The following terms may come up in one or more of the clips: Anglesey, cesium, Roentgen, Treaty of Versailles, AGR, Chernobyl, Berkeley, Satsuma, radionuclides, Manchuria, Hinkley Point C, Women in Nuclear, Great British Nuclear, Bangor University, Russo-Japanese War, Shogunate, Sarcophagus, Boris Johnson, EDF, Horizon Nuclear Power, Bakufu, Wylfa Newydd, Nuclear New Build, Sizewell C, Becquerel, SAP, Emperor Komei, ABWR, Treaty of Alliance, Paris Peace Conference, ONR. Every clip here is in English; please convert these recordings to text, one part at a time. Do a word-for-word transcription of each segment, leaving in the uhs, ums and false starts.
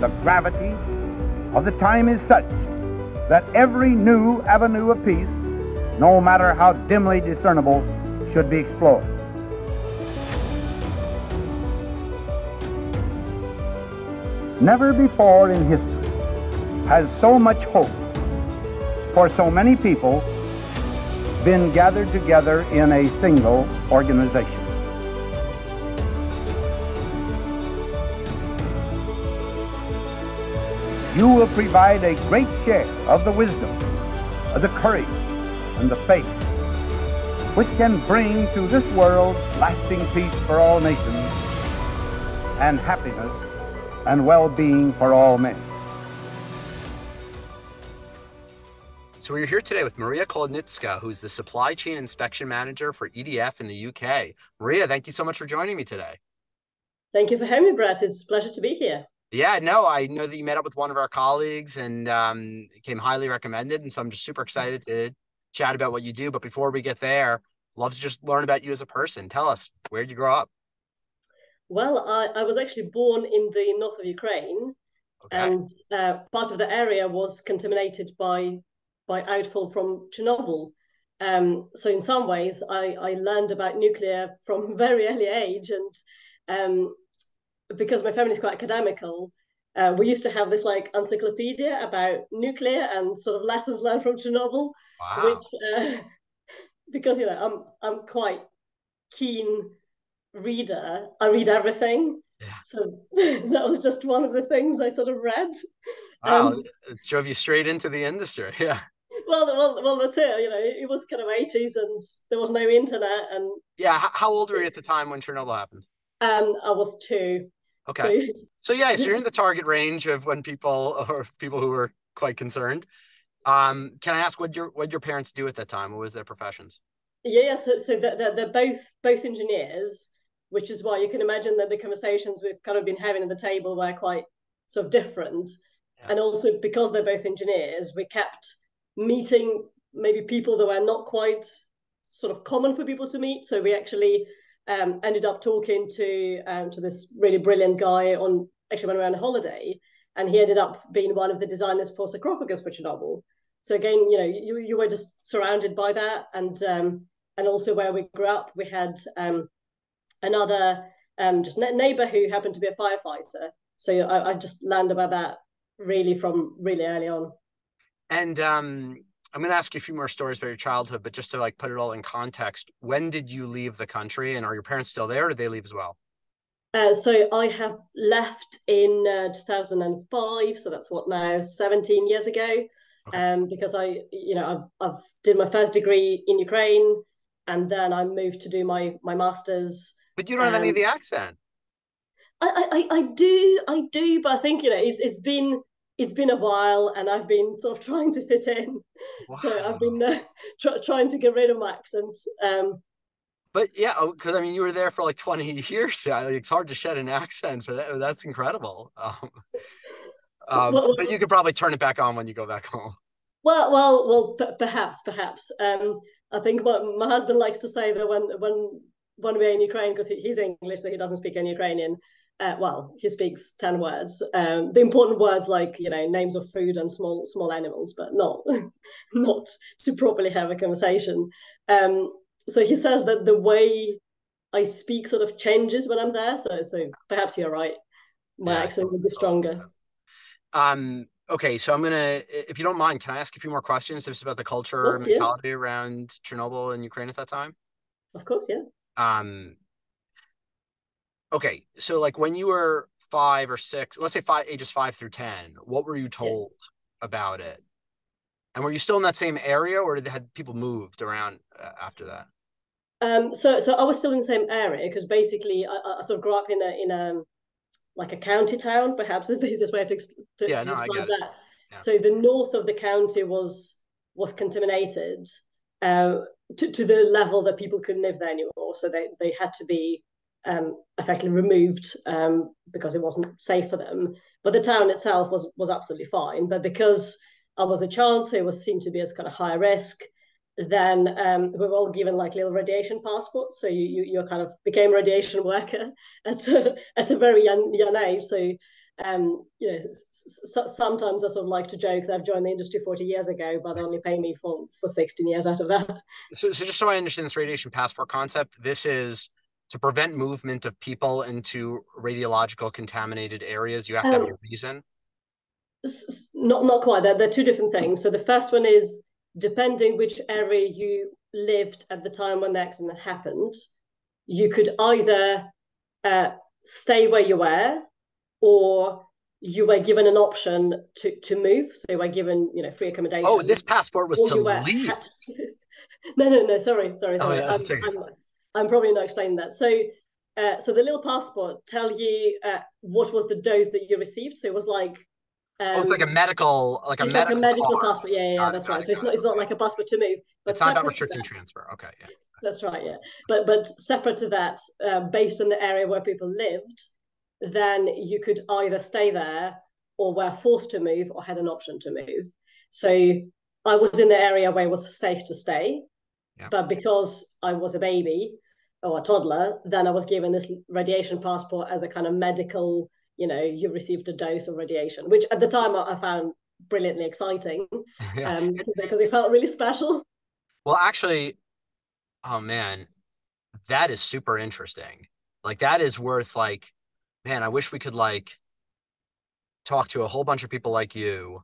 the gravity of the time is such that every new avenue of peace, no matter how dimly discernible, should be explored. Never before in history has so much hope for so many people been gathered together in a single organization. You will provide a great share of the wisdom, of the courage, and the faith which can bring to this world lasting peace for all nations and happiness and well-being for all men. So we're here today with Maria Kolodnytska, who's the Supply Chain Inspection Manager for E D F in the U K. Maria, thank you so much for joining me today. Thank you for having me, Brett. It's a pleasure to be here. Yeah, no, I know that you met up with one of our colleagues and um, came highly recommended. And so I'm just super excited to chat about what you do. But before we get there, love to just learn about you as a person. Tell us, where did you grow up? Well, I, I was actually born in the north of Ukraine. Okay. And uh, part of the area was contaminated by, by outfall from Chernobyl. Um, so in some ways, I, I learned about nuclear from a very early age. And um, because my family is quite academical, uh, we used to have this like encyclopedia about nuclear and sort of lessons learned from Chernobyl. Wow. Which, uh, because, you know, I'm I'm quite keen reader. I read everything. Yeah. So that was just one of the things I sort of read. Wow, um, it drove you straight into the industry. Yeah. Well, well, well, that's it. You know, it was kind of eighties and there was no internet. And yeah, how, how old were you at the time when Chernobyl happened? Um, I was two. Okay. So, so yeah, so you're in the target range of when people or people who were quite concerned. Um, can I ask what your what your parents do at that time? What was their professions? Yeah, yeah. So, so they're, they're both both engineers, which is why you can imagine that the conversations we've kind of been having at the table were quite sort of different. Yeah. And also because they're both engineers, we kept meeting maybe people that were not quite sort of common for people to meet. So we actually Um, ended up talking to um, to this really brilliant guy on actually when we were on holiday, and he ended up being one of the designers for Sarcophagus for Chernobyl. So again, you know, you you were just surrounded by that, and um, and also where we grew up, we had um, another um, just neighbor who happened to be a firefighter. So I, I just learned about that really from really early on. And um. I'm going to ask you a few more stories about your childhood, but just to like put it all in context, when did you leave the country, and are your parents still there, or did they leave as well? Uh, so I have left in uh, two thousand five, so that's what now, seventeen years ago, okay. um, because I, you know, I've, I've did my first degree in Ukraine, and then I moved to do my my master's. But you don't um, have any of the accent. I, I I do, I do, but I think you know it, it's been. It's been a while, and I've been sort of trying to fit in. Wow. So I've been uh, tr trying to get rid of my accent. Um, but yeah, because I mean, you were there for like twenty years. It's hard to shed an accent, but that, that's incredible. Um, um, well, but you could probably turn it back on when you go back home. Well, well, well, perhaps, perhaps. Um, I think what my husband likes to say that when when when we're in Ukraine, because he, he's English, so he doesn't speak any Ukrainian. Uh, well, he speaks ten words. Um, the important words like, you know, names of food and small small animals, but not not to properly have a conversation. Um, so he says that the way I speak sort of changes when I'm there. So so perhaps you're right. My yeah, accent would be stronger. Um. Okay. So I'm gonna, if you don't mind, can I ask a few more questions just about the culture and mentality yeah. around Chernobyl and Ukraine at that time? Of course. Yeah. Um. Okay, so like when you were five or six, let's say five, ages five through ten, what were you told yeah. about it? And were you still in that same area, or did, had people moved around uh, after that? Um, so, so I was still in the same area because basically I, I sort of grew up in a in a like a county town. Perhaps is the easiest way to, to yeah, no, describe I get that. It. Yeah. So the north of the county was was contaminated uh, to to the level that people couldn't live there anymore. So they they had to be Um, effectively removed um, because it wasn't safe for them. But the town itself was was absolutely fine. But because I was a child, so it was seemed to be as kind of high risk, then um, we were all given like little radiation passports. So you you, you kind of became a radiation worker at a, at a very young, young age. So Um, you know, so sometimes I sort of like to joke that I've joined the industry forty years ago, but they only pay me for, for sixteen years out of that. So, so just so I understand this radiation passport concept, this is to prevent movement of people into radiological contaminated areas. You have to um, have a reason? Not, not quite. They're, they're two different things. So the first one is, depending which area you lived at the time when the accident happened, you could either uh, stay where you were, or you were given an option to, to move. So you were given, you know, free accommodation. Oh, this passport was to leave. no, no, no, sorry, sorry, sorry. Oh, yeah, I'm, sorry. I'm, I'm probably not explaining that. So uh, so the little passport tell you uh, what was the dose that you received. So it was like... Um, oh, it's like a medical... Like a medical, like a medical passport. Yeah, yeah, yeah, that's right. So it's not, it's not like a passport to move. But it's not about restricting transfer. Okay, yeah. That's right, yeah. But, but separate to that, uh, based on the area where people lived, then you could either stay there or were forced to move or had an option to move. So I was in the area where it was safe to stay, yeah. But because I was a baby or a toddler, then I was given this radiation passport as a kind of medical, you know, you received a dose of radiation, which at the time I found brilliantly exciting yeah. um, because it felt really special. Well, actually, oh man, that is super interesting. Like that is worth like, man, I wish we could like talk to a whole bunch of people like you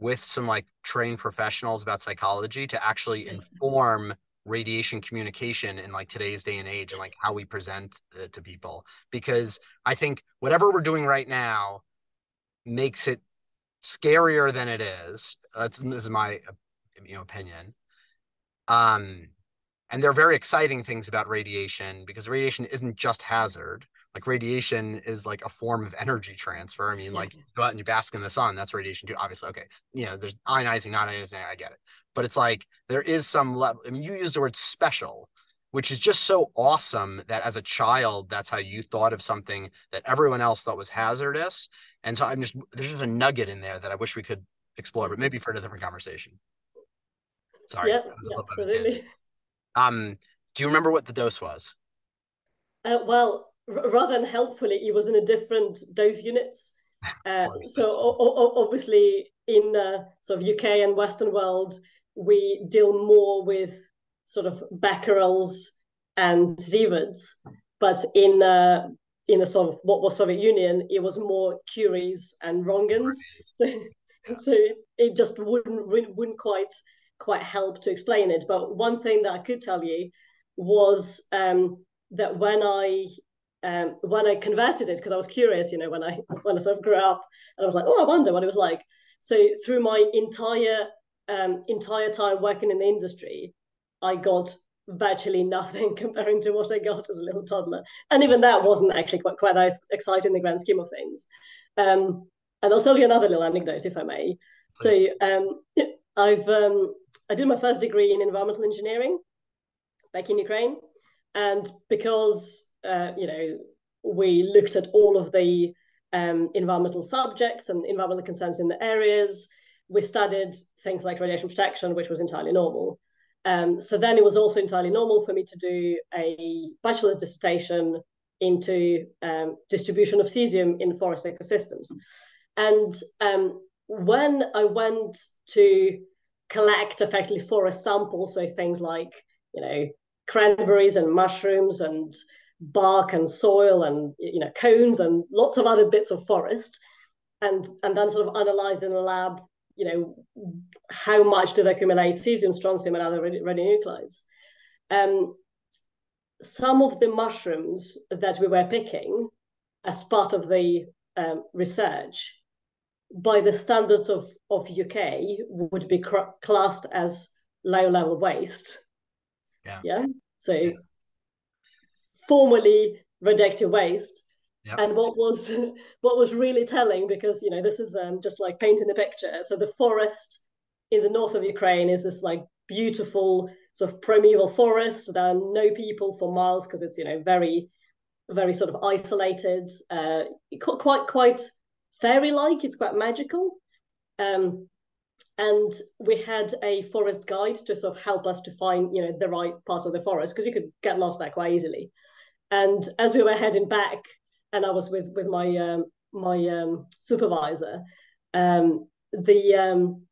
with some like trained professionals about psychology to actually inform radiation communication in like today's day and age and like how we present it to people. Because I think whatever we're doing right now makes it scarier than it is. That's, this is my you know, opinion. Um, and there are very exciting things about radiation because radiation isn't just hazard. Like radiation is like a form of energy transfer. I mean, like you go out and you bask in the sun, that's radiation too, obviously. Okay. You know, there's ionizing, non-ionizing, I get it. But it's like, there is some level, I mean, you used the word special, which is just so awesome that as a child, that's how you thought of something that everyone else thought was hazardous. And so I'm just, there's just a nugget in there that I wish we could explore, but maybe for a different conversation. Sorry. Yeah, absolutely. Um, do you remember what the dose was? Uh, well, rather than helpfully, it was in a different dose units. Uh, so o o obviously in uh, sort of U K and Western world, we deal more with sort of Becquerels and Sieverts, but in uh, in the sort of what was Soviet Union, it was more Curies and Roentgens. So, yeah. So it just wouldn't wouldn't quite quite help to explain it. But one thing that I could tell you was um, that when I Um, when I converted it, because I was curious, you know, when I when I sort of grew up, and I was like, oh, I wonder what it was like. So through my entire um, entire time working in the industry, I got virtually nothing comparing to what I got as a little toddler, and even that wasn't actually quite quite that exciting in the grand scheme of things. Um, and I'll tell you another little anecdote, if I may. Please. So um, I've um, I did my first degree in environmental engineering back in Ukraine, and because Uh, you know, we looked at all of the um, environmental subjects and environmental concerns in the areas. We studied things like radiation protection, which was entirely normal. Um, so then it was also entirely normal for me to do a bachelor's dissertation into um, distribution of cesium in forest ecosystems. And um, when I went to collect effectively forest samples, so things like, you know, cranberries and mushrooms and bark and soil and, you know, cones and lots of other bits of forest, and and then sort of analyze in the lab, you know, how much do they accumulate cesium, strontium and other radionuclides. Um, some of the mushrooms that we were picking as part of the um, research by the standards of, of U K would be classed as low level waste. Yeah. Yeah. So yeah. Formerly radioactive waste, yep. And what was what was really telling, because you know this is um, just like painting the picture. So the forest in the north of Ukraine is this like beautiful sort of primeval forest. There are no people for miles because it's you know very, very sort of isolated, uh, quite quite fairy-like. It's quite magical, um, and we had a forest guide to sort of help us to find you know the right parts of the forest because you could get lost there quite easily. And as we were heading back, and I was with with my um, my um, supervisor, um, the um,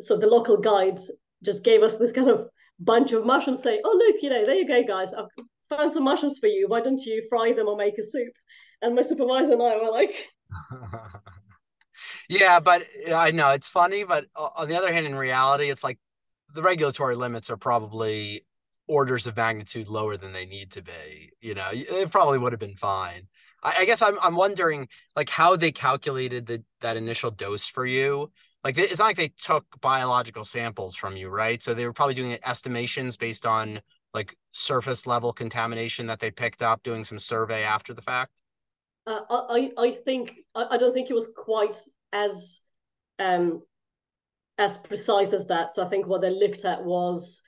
so the local guide just gave us this kind of bunch of mushrooms, saying, "Oh look, you know, there you go, guys. I've found some mushrooms for you. Why don't you fry them or make a soup?" And my supervisor and I were like, "Yeah, but I know it's funny, but on the other hand, in reality, it's like the regulatory limits are probably orders of magnitude lower than they need to be. You know, it probably would have been fine." I, I guess I'm I'm wondering like how they calculated the that initial dose for you. Like it's not like they took biological samples from you, right? So they were probably doing estimations based on like surface level contamination that they picked up, doing some survey after the fact. Uh, I I think I don't think it was quite as um as precise as that. So I think what they looked at was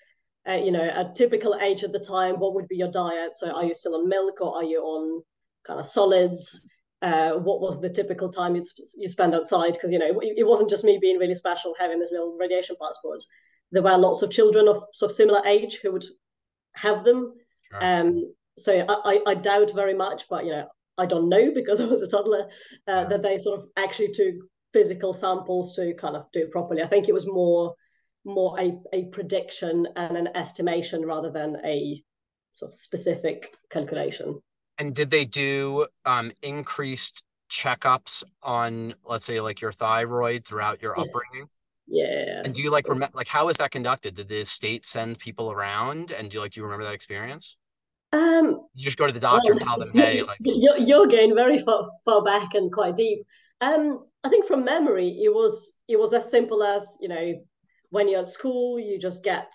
uh, you know a typical age at the time. What would be your diet? So are you still on milk or are you on kind of solids? Uh, what was the typical time you'd, you spend outside? Because, you know, it, it wasn't just me being really special having this little radiation passport. There were lots of children of, of similar age who would have them. Sure. Um, so I, I doubt very much, but, you know, I don't know because I was a toddler, uh, yeah. that they sort of actually took physical samples to kind of do it properly. I think it was more more a, a prediction and an estimation rather than a sort of specific calculation. And did they do um, increased checkups on, let's say, like your thyroid throughout your yes. upbringing? Yeah. And do you like remember, like, how is that conducted? Did the state send people around? And do you like, do you remember that experience? Um, you just go to the doctor well, and tell them, hey, like. You're, you're going very far, far back and quite deep. Um, I think from memory, it was it was as simple as, you know, when you're at school, you just get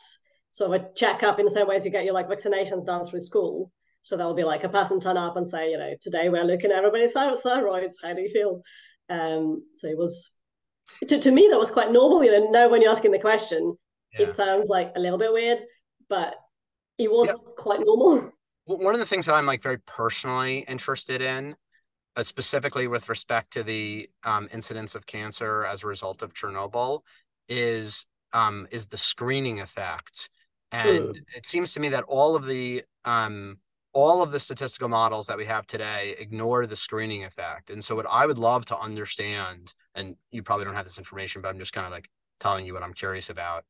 sort of a checkup in the same way as you get your like vaccinations done through school. So there'll be like a person turn up and say, you know, today we're looking at everybody's thyroids. How do you feel? Um, so it was, to, to me, that was quite normal. You know, now when you're asking the question, yeah. it sounds like a little bit weird, but it was yeah. quite normal. One of the things that I'm like very personally interested in, uh, specifically with respect to the um, incidence of cancer as a result of Chernobyl, is um, is the screening effect. And mm. it seems to me that all of the um, all of the statistical models that we have today ignore the screening effect. And so what I would love to understand, and you probably don't have this information, but I'm just kind of like telling you what I'm curious about,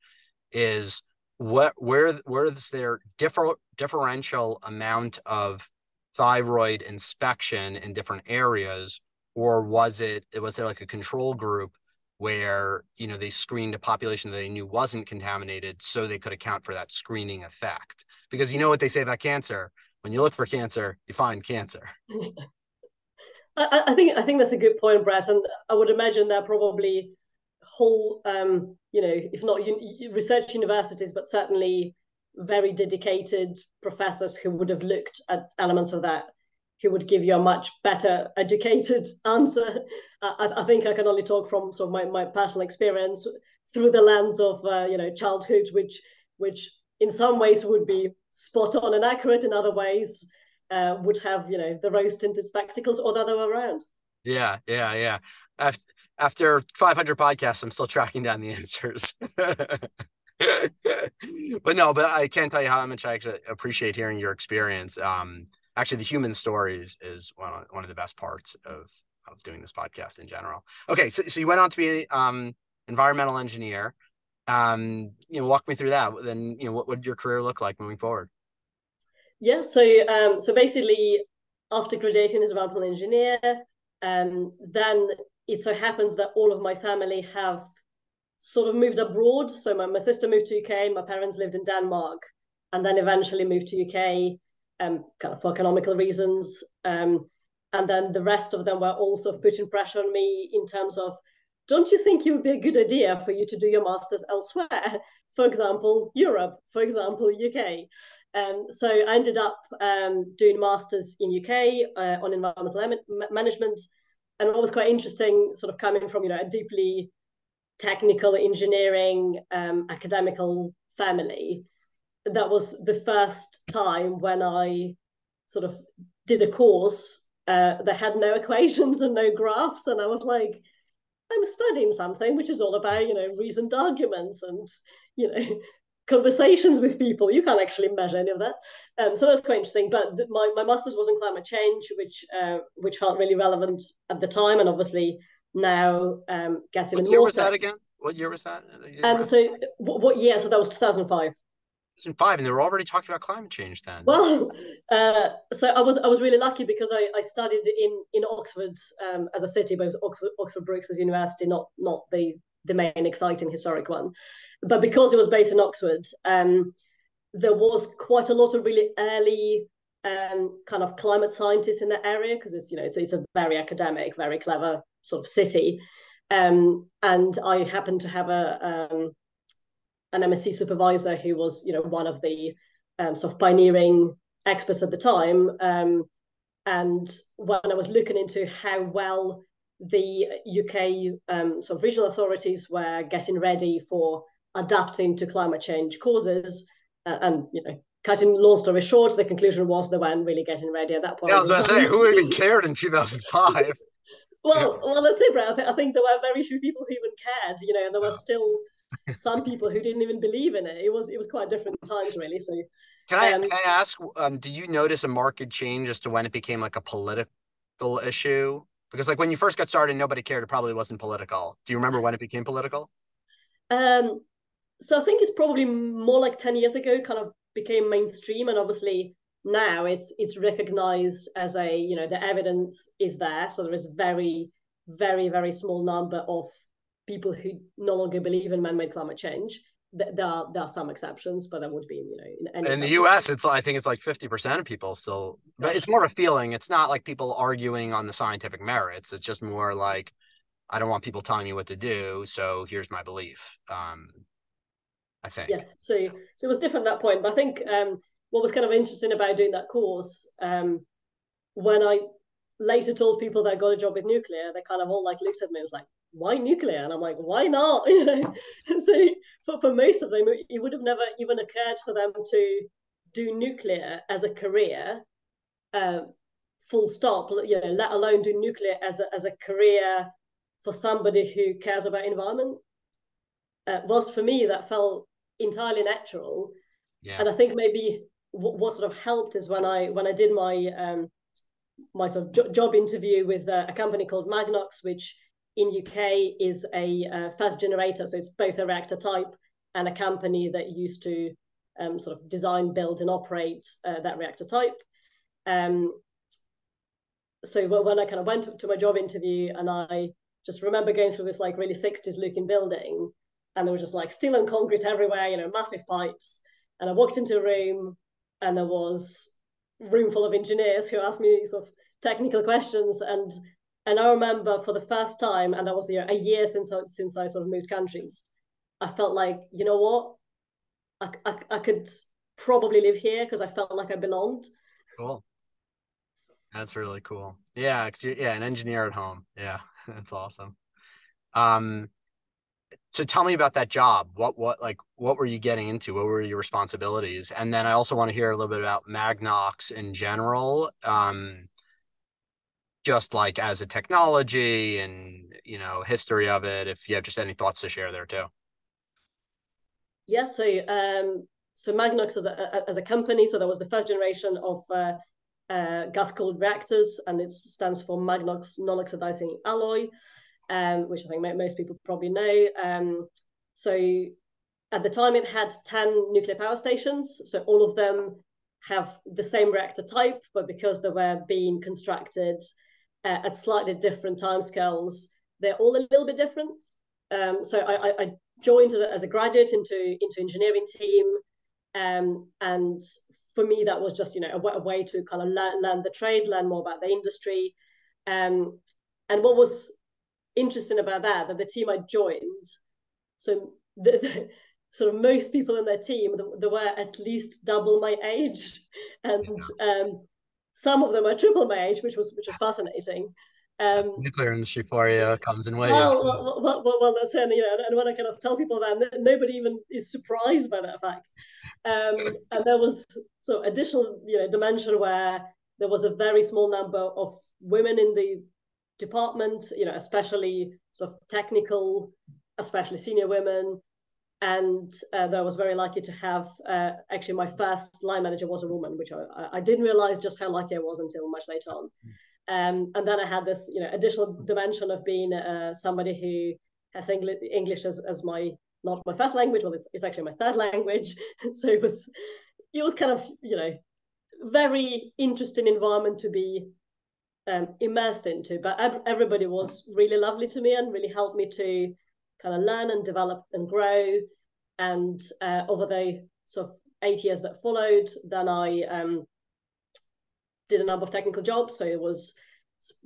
is what, where, where is there differ, differential amount of thyroid inspection in different areas, or was it, was there like a control group where, you know, they screened a population that they knew wasn't contaminated so they could account for that screening effect? Because you know what they say about cancer, when you look for cancer, you find cancer. I, I think I think that's a good point, Brett. And I would imagine there are probably whole, um, you know, if not un research universities, but certainly very dedicated professors who would have looked at elements of that, who would give you a much better educated answer. I, I think I can only talk from sort of my, my personal experience through the lens of, uh, you know, childhood, which which in some ways would be spot on and accurate, in other ways uh, would have, you know, the rose-tinted spectacles or the other way around. Yeah, yeah, yeah. After, after five hundred podcasts, I'm still tracking down the answers. But no, but I can't tell you how much I actually appreciate hearing your experience. Um, actually, the human stories is one of, one of the best parts of, of doing this podcast in general. Okay, so, so you went on to be um, environmental engineer. Um, you know, walk me through that. Then, you know, what would your career look like moving forward? Yeah, so um, so basically, after graduation as an environmental engineer, um, then it so happens that all of my family have sort of moved abroad. So my, my sister moved to U K, my parents lived in Denmark, and then eventually moved to U K, um, kind of for economical reasons. Um, and then the rest of them were also putting pressure on me in terms of, don't you think it would be a good idea for you to do your master's elsewhere? For example, Europe, for example, U K. Um, so I ended up um, doing master's in U K uh, on environmental management. And what was quite interesting, sort of coming from, you know, a deeply technical engineering, um, academical family, that was the first time when I sort of did a course uh, that had no equations and no graphs. And I was like, I'm studying something which is all about, you know, reasoned arguments and, you know, conversations with people, you can't actually measure any of that. Um, so that's quite interesting. But my, my master's was in climate change, which uh, which felt really relevant at the time, and obviously now um, gets even more. What year was that again? What year was that? Um, so what year? So that was two thousand five. two thousand five, and they were already talking about climate change then. Well, uh, so I was I was really lucky because I, I studied in in Oxford um, as a city, but it was Oxford, Oxford Brookes University, not not the the main exciting historic one. But because it was based in Oxford, um, there was quite a lot of really early um, kind of climate scientists in the area, because it's, you know, it's, it's a very academic, very clever sort of city. Um, and I happened to have a um, an M S C supervisor who was, you know, one of the um, sort of pioneering experts at the time. Um, and when I was looking into how well the U K um, sort of regional authorities were getting ready for adapting to climate change causes, uh, and, you know, cutting long story short, the conclusion was they weren't really getting ready at that point. Yeah, I was going to say, who even cared in two thousand five? Well, well, that's it, Brad. I, th I think there were very few people who even cared, you know, and there were still some people who didn't even believe in it. It was it was quite different times, really. So, can I, um, can I ask? Um, did you notice a marked change as to when it became like a political issue? Because like when you first got started, nobody cared. It probably wasn't political. Do you remember when it became political? Um, so I think it's probably more like ten years ago. Kind of became mainstream, and obviously now it's it's recognized as a, you know, the evidence is there, so there is very very very small number of people who no longer believe in man-made climate change. There are, there are some exceptions, but there would be, you know, in, any in the U S it's I think it's like fifty percent of people still, but it's more a feeling. It's not like people arguing on the scientific merits. It's just more like, I don't want people telling me what to do, so here's my belief. um I think, yes, so so it was different at that point. But I think um what was kind of interesting about doing that course, um, when I later told people that I got a job with nuclear, they kind of all like looked at me and was like, why nuclear? And I'm like, why not? You know? And so for, for most of them, it would have never even occurred for them to do nuclear as a career, uh, full stop, you know, let alone do nuclear as a, as a career for somebody who cares about environment. Uh, whilst for me, that felt entirely natural. Yeah. And I think maybe what sort of helped is when I when I did my um, my sort of jo job interview with uh, a company called Magnox, which in U K is a uh, fast generator, so it's both a reactor type and a company that used to um, sort of design, build, and operate uh, that reactor type. Um, so when I kind of went to my job interview, and I just remember going through this like really sixties looking building, and there was just like steel and concrete everywhere, you know, massive pipes, and I walked into a room. And there was a room full of engineers who asked me sort of technical questions. And and I remember for the first time, and that was, you know, a year since I, since I sort of moved countries, I felt like, you know what, I, I, I could probably live here because I felt like I belonged. Cool. That's really cool. Yeah, cause you're, yeah, an engineer at home. Yeah, that's awesome. Um, So tell me about that job. What, what, like, what were you getting into? What were your responsibilities? And then I also want to hear a little bit about Magnox in general, um, just like as a technology and, you know, history of it, if you have just any thoughts to share there too. Yeah. So, um, so Magnox as a, as a company, so that was the first generation of uh, uh, gas-cooled reactors, and it stands for Magnox non-oxidizing alloy. Um, which I think most people probably know. Um, so at the time it had ten nuclear power stations. So all of them have the same reactor type, but because they were being constructed uh, at slightly different timescales, they're all a little bit different. Um, so I, I joined as a graduate into, into engineering team. Um, and for me, that was just, you know, a, a way to kind of learn, learn the trade, learn more about the industry. Um, and what was interesting about that, that the team I joined, so the, the sort of most people in their team, there were at least double my age, and yeah. um, some of them are triple my age, which was which was fascinating. Um, nuclear industry for you comes in waves. Well, well, well, well, well, that's it. You know, and when I kind of tell people that, nobody even is surprised by that fact. Um, and there was so additional, you know, dimension where there was a very small number of women in the department, you know, especially sort of technical, especially senior women. And uh, though I was very lucky to have, uh, actually my first line manager was a woman, which I, I didn't realize just how lucky I was until much later on. Um, and then I had this, you know, additional dimension of being uh, somebody who has Engli English as, as my, not my first language, well, it's, it's actually my third language. So it was, it was kind of, you know, very interesting environment to be um, immersed into. But everybody was really lovely to me and really helped me to kind of learn and develop and grow. And uh, over the sort of eight years that followed, then I um, did a number of technical jobs. So it was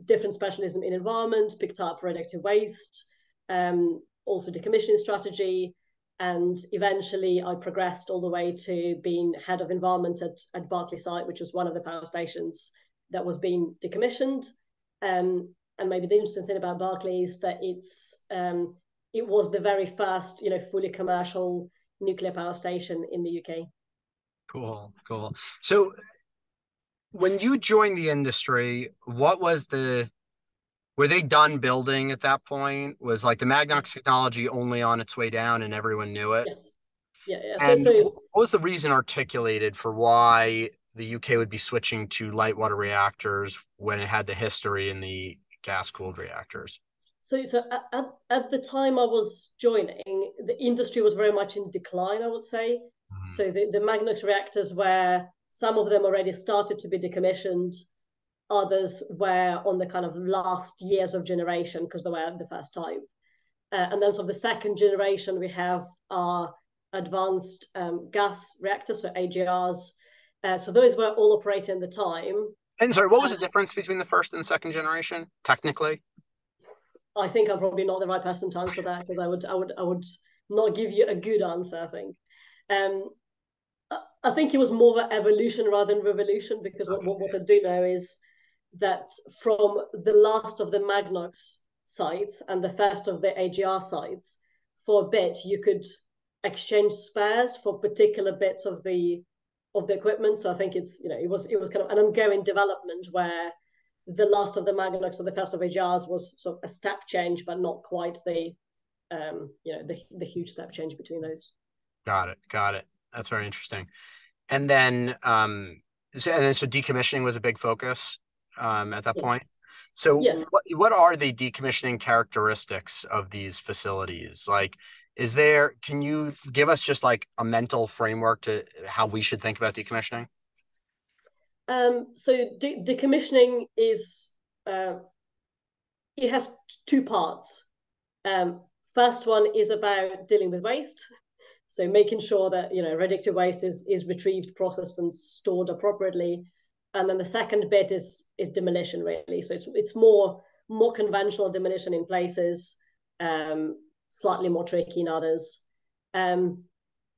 different specialism in environment, picked up radioactive waste, um, also decommissioning strategy. And eventually I progressed all the way to being head of environment at, at Berkeley site, which was one of the power stations that was being decommissioned. Um, and maybe the interesting thing about Berkeley is that it's, um, it was the very first, you know, fully commercial nuclear power station in the U K. Cool, cool. So when you joined the industry, what was the, were they done building at that point? Was like the Magnox technology only on its way down and everyone knew it? Yes. Yeah, yeah. And so, so, what was the reason articulated for why the U K would be switching to light water reactors when it had the history in the gas-cooled reactors? So, so at, at the time I was joining, the industry was very much in decline, I would say. Mm-hmm. So the, the Magnox reactors were, some of them already started to be decommissioned. Others were on the kind of last years of generation because they were the first type. Uh, and then so the second generation, we have our advanced um, gas reactors, so A G Rs. Uh, so those were all operating at the time. And sorry, what was the difference between the first and the second generation, technically? I think I'm probably not the right person to answer that because I would, I would, I would not give you a good answer. I think, um, I think it was more of an evolution rather than revolution, because okay. what, what I do know is that from the last of the Magnox sites and the first of the A G R sites, for a bit you could exchange spares for particular bits of the of the equipment. So I think it's, you know, it was it was kind of an ongoing development where the last of the Magnox or the first of A G Rs was sort of a step change, but not quite the, um, you know, the, the huge step change between those. Got it. Got it. That's very interesting. And then, um, so, and then, so decommissioning was a big focus um, at that point. So yes. what, what are the decommissioning characteristics of these facilities? Like, is there, can you give us just like a mental framework to how we should think about decommissioning? Um, so de decommissioning is, uh, it has two parts. Um, first one is about dealing with waste. So making sure that, you know, radioactive waste is, is retrieved, processed and stored appropriately. And then the second bit is, is demolition, really. So it's, it's more, more conventional demolition in places, um, slightly more tricky in others. Um,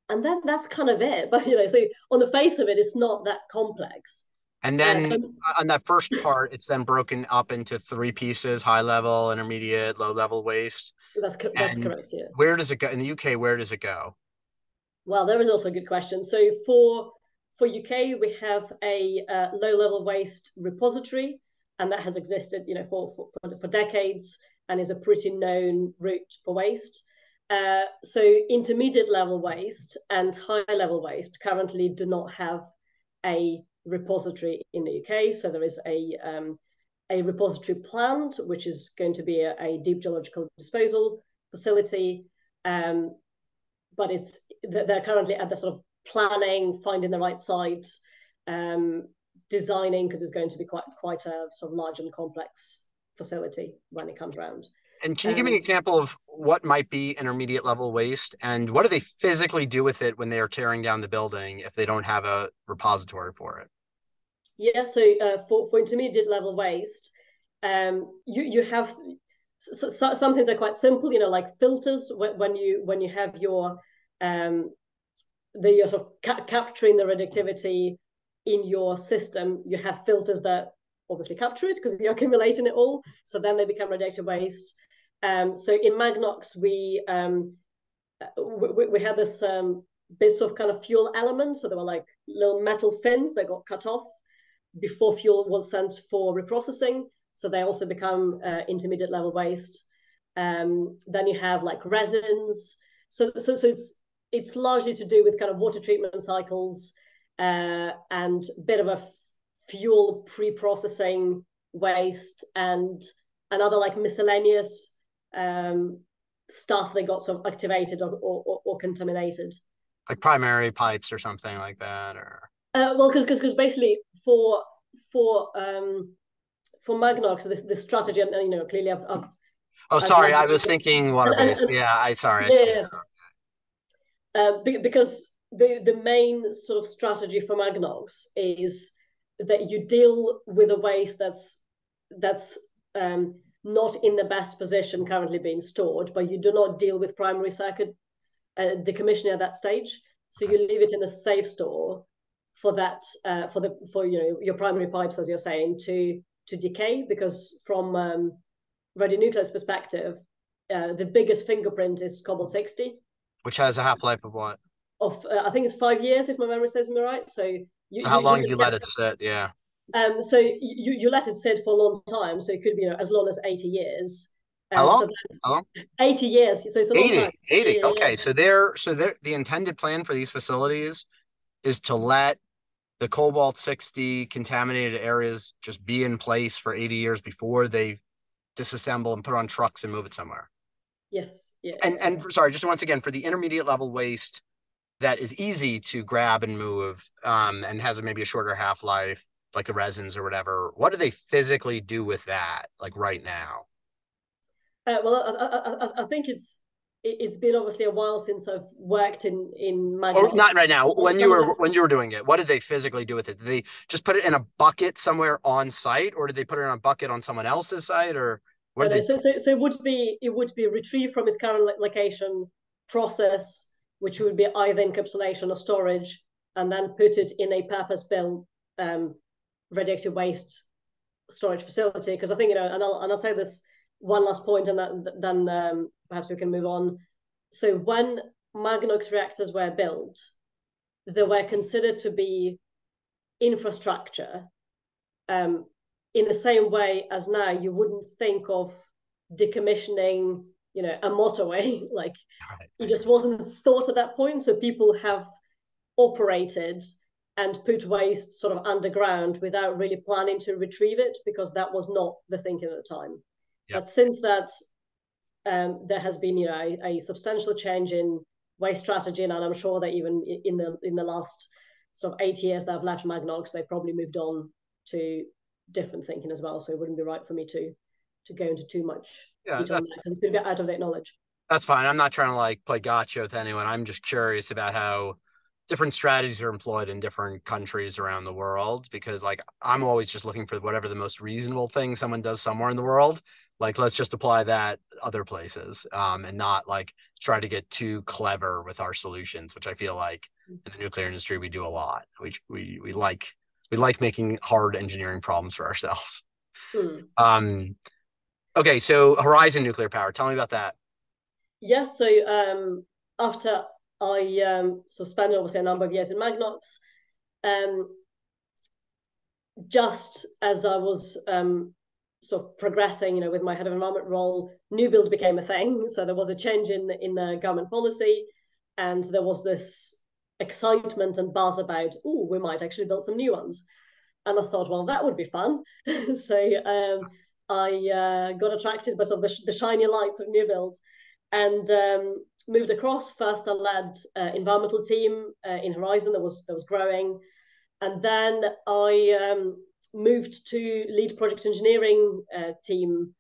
and then that's kind of it. But, you know, so on the face of it, it's not that complex. And then um, on that first part, it's then broken up into three pieces: high level, intermediate, low level waste. That's, co that's correct, yeah. Where does it go? In the U K, where does it go? Well, there is also a good question. So for, for U K, we have a uh, low level waste repository, and that has existed, you know, for, for, for decades and is a pretty known route for waste. Uh, so intermediate level waste and high level waste currently do not have a repository in the U K. So there is a, um, a repository planned, which is going to be a, a deep geological disposal facility. Um, but it's, they're currently at the sort of planning, finding the right site, um, designing, because it's going to be quite, quite a sort of large and complex facility when it comes around. And can you um, give me an example of what might be intermediate level waste, and what do they physically do with it when they are tearing down the building if they don't have a repository for it? Yeah, so uh, for, for intermediate level waste, um, you, you have, so, so, some things are quite simple, you know, like filters, when, when you when you have your, um, the, you're sort of ca capturing the radioactivity in your system, you have filters that obviously capture it because you're accumulating it all, so then they become radioactive waste. Um, so in Magnox, we, um, we, we had this um, bits of kind of fuel elements, so they were like little metal fins that got cut off before fuel was sent for reprocessing, so they also become uh, intermediate level waste. Um, then you have like resins, so, so, so it's it's largely to do with kind of water treatment cycles uh, and a bit of a fuel pre-processing waste and another like miscellaneous um, stuff that got sort of activated or, or, or contaminated. Like primary pipes or something like that, or uh, well, because because basically for for um for Magnox, so this the strategy, and you know, clearly I've, I've oh I've sorry, I was thinking water-based. Yeah, I sorry. Yeah, I uh, because the the main sort of strategy for Magnox is that you deal with a waste that's that's um, not in the best position currently being stored, but you do not deal with primary circuit Uh, decommissioning at that stage, so you leave it in a safe store for that uh, for the for you know your primary pipes, as you're saying, to to decay, because from um, radionuclides perspective, uh, the biggest fingerprint is cobalt sixty, which has a half life of what? Of uh, I think it's five years if my memory serves me right. So, you, so how you, long you, you let it sit? Yeah. Um. So you you let it sit for a long time. So it could be you know, as long as eighty years. Um, How long? So then, How long? Eighty years. So it's a long eighty. Time. Eighty. Yeah, okay. Yeah. So they're so they're, the intended plan for these facilities is to let the cobalt sixty contaminated areas just be in place for eighty years before they disassemble and put on trucks and move it somewhere. Yes. Yeah. And and for, sorry, just once again, for the intermediate level waste that is easy to grab and move, um, and has maybe a shorter half life, like the resins or whatever. What do they physically do with that, like right now? Uh, well, I, I, I think it's it's been obviously a while since I've worked in in my. Or not right now. When you were when you were doing it, what did they physically do with it? Did they just put it in a bucket somewhere on site, or did they put it in a bucket on someone else's site, or where? They... So, so, so it would be it would be retrieved from its current location, process, which would be either encapsulation or storage, and then put it in a purpose-built um, radioactive waste storage facility. Because I think you know, and I'll and I'll say this. One last point, and that, then um, perhaps we can move on. So when Magnox reactors were built, they were considered to be infrastructure um, in the same way as now you wouldn't think of decommissioning, you know, a motorway. Like it just wasn't thought at that point. So people have operated and put waste sort of underground without really planning to retrieve it, because that was not the thinking at the time. Yep. But since that, um, there has been you know, a, a substantial change in waste strategy, and I'm sure that even in the in the last sort of eight years that I've left Magnox, they probably moved on to different thinking as well. So it wouldn't be right for me to to go into too much yeah, detail on that, because it could be out of date knowledge. That's fine. I'm not trying to like play gotcha with anyone. I'm just curious about how different strategies are employed in different countries around the world, because like I'm always just looking for whatever the most reasonable thing someone does somewhere in the world. Like, let's just apply that other places, um, and not like try to get too clever with our solutions, which I feel like in the nuclear industry, we do a lot. We, we, we like, we like making hard engineering problems for ourselves. Hmm. Um, okay. So Horizon Nuclear Power, tell me about that. Yes. Yeah, so, um, after I, um, so spent obviously a number of years in Magnox, um, just as I was, um, sort of progressing, you know, with my head of environment role, new build became a thing. So there was a change in in the government policy, and there was this excitement and buzz about, oh, we might actually build some new ones. And I thought, well, that would be fun. So um, I uh, got attracted by sort of the, the shiny lights of new builds, and um, moved across. First, I led uh, environmental team uh, in Horizon that was that was growing, and then I. Um, moved to lead project engineering uh, team.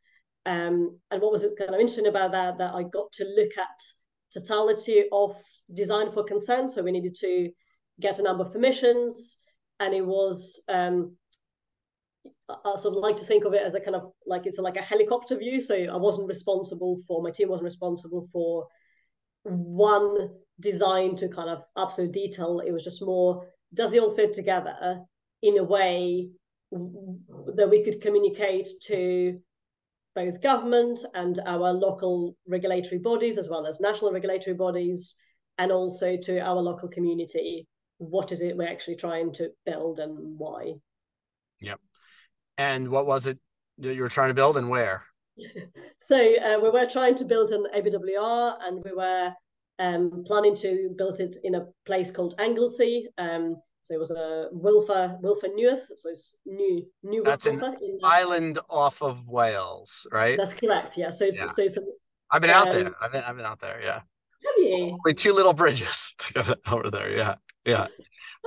Um, and what was kind of interesting about that, that I got to look at totality of design for consent. So we needed to get a number of permissions, and it was, um, I sort of like to think of it as a kind of like, it's like a helicopter view. So I wasn't responsible for, my team wasn't responsible for one design to kind of absolute detail. It was just more, does it all fit together in a way that we could communicate to both government and our local regulatory bodies, as well as national regulatory bodies, and also to our local community, what is it we're actually trying to build and why? Yep. And what was it that you were trying to build, and where? So uh, we were trying to build an A B W R, and we were um, planning to build it in a place called Anglesey. Um, so it was a Wylfa Wylfa Newydd. So it's new new. That's Wylfa, an in island off of Wales, right? That's correct. Yeah. So it's, yeah. So it's a, I've been um, out there. I've been I've been out there. Yeah. Have you? Only two little bridges to get over there. Yeah. Yeah.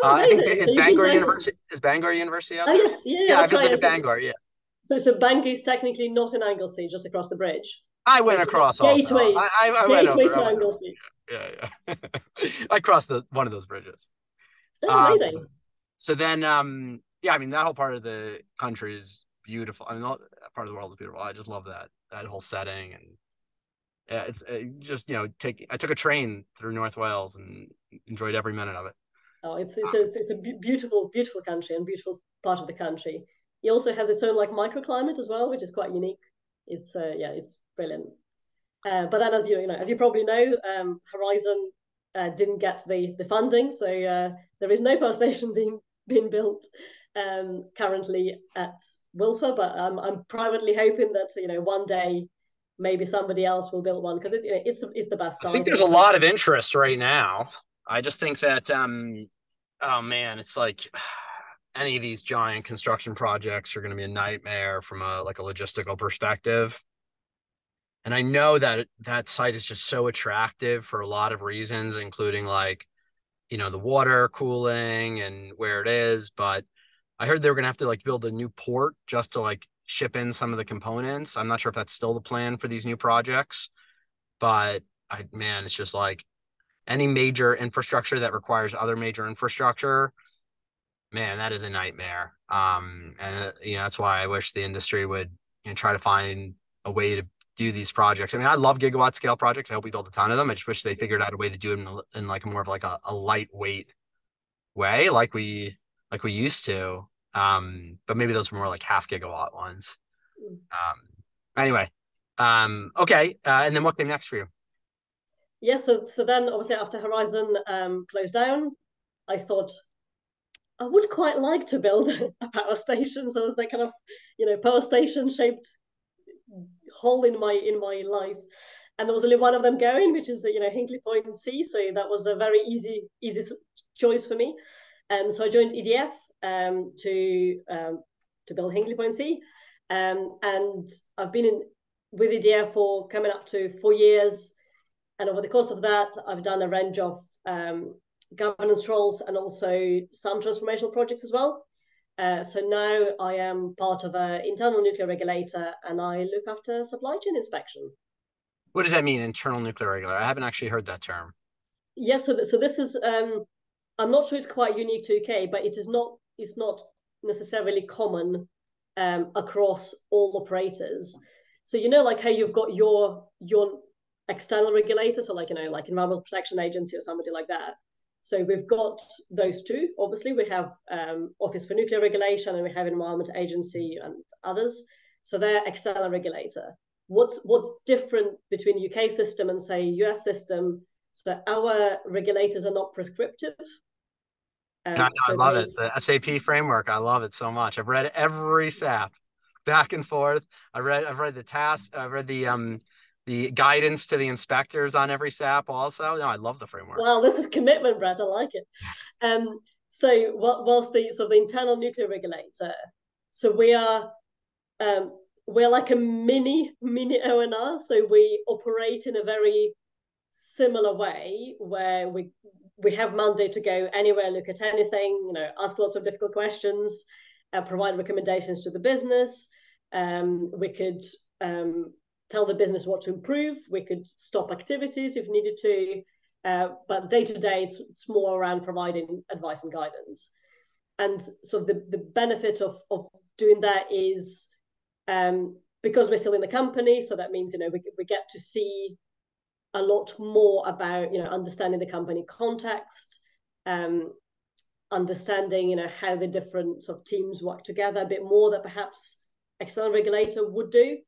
Oh, uh, I think is so Bangor University like... is Bangor University out there? Oh, yes. Yeah. Yeah. Because right. It's Bangor. Yeah. So, so Bangor is technically not in Anglesey, just across the bridge. I so went across also. Gateway, I, I, I went over. To I went Anglesey. Over. Yeah, yeah. yeah. I crossed the, one of those bridges. That's um, amazing. So then, um, yeah, I mean, that whole part of the country is beautiful. I mean, that part of the world is beautiful. I just love that that whole setting, and yeah, it's it just you know, take. I took a train through North Wales and enjoyed every minute of it. Oh, it's it's um, a, it's a beautiful, beautiful country and beautiful part of the country. It also has its own like microclimate as well, which is quite unique. It's uh, yeah, it's brilliant. Uh, but then, as you you know, as you probably know, um, Horizon uh, didn't get the the funding, so uh, there is no power station being being built um, currently at Wylfa. But I'm I'm privately hoping that you know one day maybe somebody else will build one, because it's you know, it's it's the best. I think there's a lot of interest right now. I just think that um, oh man, it's like. Any of these giant construction projects are going to be a nightmare from a like a logistical perspective. And I know that that site is just so attractive for a lot of reasons, including like, you know, the water cooling and where it is. But I heard they were going to have to like build a new port just to like ship in some of the components. I'm not sure if that's still the plan for these new projects, but I, man, it's just like any major infrastructure that requires other major infrastructure, man, that is a nightmare. Um, and, uh, you know, that's why I wish the industry would you know, try to find a way to do these projects. I mean, I love gigawatt scale projects. I hope we build a ton of them. I just wish they figured out a way to do it in, in like more of like a, a lightweight way, like we, like we used to. Um, but maybe those were more like half gigawatt ones. Um, anyway. Um, okay. Uh, and then what came next for you? Yeah. So, so then obviously after Horizon um, closed down, I thought, I would quite like to build a power station. So it was that kind of, you know, power station shaped hole in my in my life. And there was only one of them going, which is, you know, Hinkley Point C. So that was a very easy, easy choice for me. Um, so I joined E D F um, to um, to build Hinkley Point C. Um, and I've been in with E D F for coming up to four years. And over the course of that, I've done a range of um, governance roles and also some transformational projects as well. Uh, so now I am part of an internal nuclear regulator, and I look after supply chain inspection. What does that mean, internal nuclear regulator? I haven't actually heard that term. Yes, yeah, so, so this is, um, I'm not sure it's quite unique to U K, but it is not, it's not necessarily common um, across all operators. So you know, like how you've got your, your external regulator, so like, you know, like Environmental Protection Agency or somebody like that. So we've got those two. Obviously, we have um, Office for Nuclear Regulation, and we have Environment Agency and others. So they're external regulator. What's what's different between U K system and say U S system? So our regulators are not prescriptive. Um, no, no, so I love we, it. The S A P framework, I love it so much. I've read every S A P back and forth. I read I've read the task. I've read the um. The guidance to the inspectors on every S A P also. No, I love the framework. Well, this is commitment, Brett. I like it. Um, so whilst the sort of the internal nuclear regulator, so we are um, we're like a mini mini O N R. So we operate in a very similar way where we we have mandate to go anywhere, look at anything, you know, ask lots of difficult questions, uh, provide recommendations to the business. Um, we could. Um, tell the business what to improve. We could stop activities if needed to, uh, but day to day, it's, it's more around providing advice and guidance. And so the, the benefit of, of doing that is um, because we're still in the company, so that means, you know, we, we get to see a lot more about, you know, understanding the company context, um, understanding, you know, how the different sort of teams work together a bit more than perhaps external regulator would do.